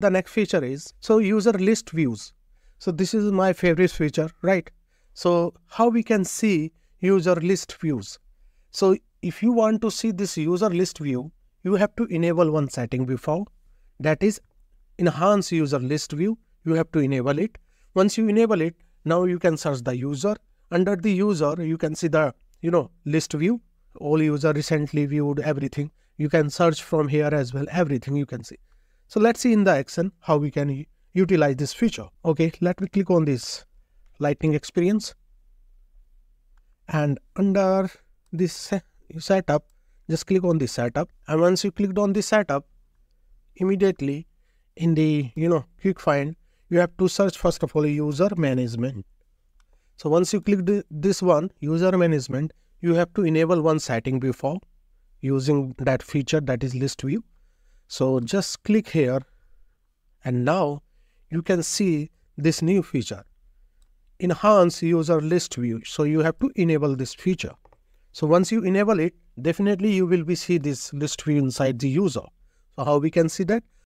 The next feature is, so user list views. So this is my favorite feature, right? So how we can see user list views. So if you want to see this user list view, you have to enable one setting before, that is enhance user list view. You have to enable it. Once you enable it, now you can search the user. Under the user, you can see the, list view, all user recently viewed, everything. You can search from here as well, everything you can see. So let's see in the action how we can utilize this feature. Okay, let me click on this Lightning experience. And under this setup, just click on this setup. And once you clicked on this setup, immediately in the, quick find, you have to search first of all user management. So once you click this one, user management, you have to enable one setting before using that feature, that is list view. So just click here and now you can see this new feature, enhance user list view. So you have to enable this feature. So once you enable it, definitely you will see this list view inside the user. So how we can see that?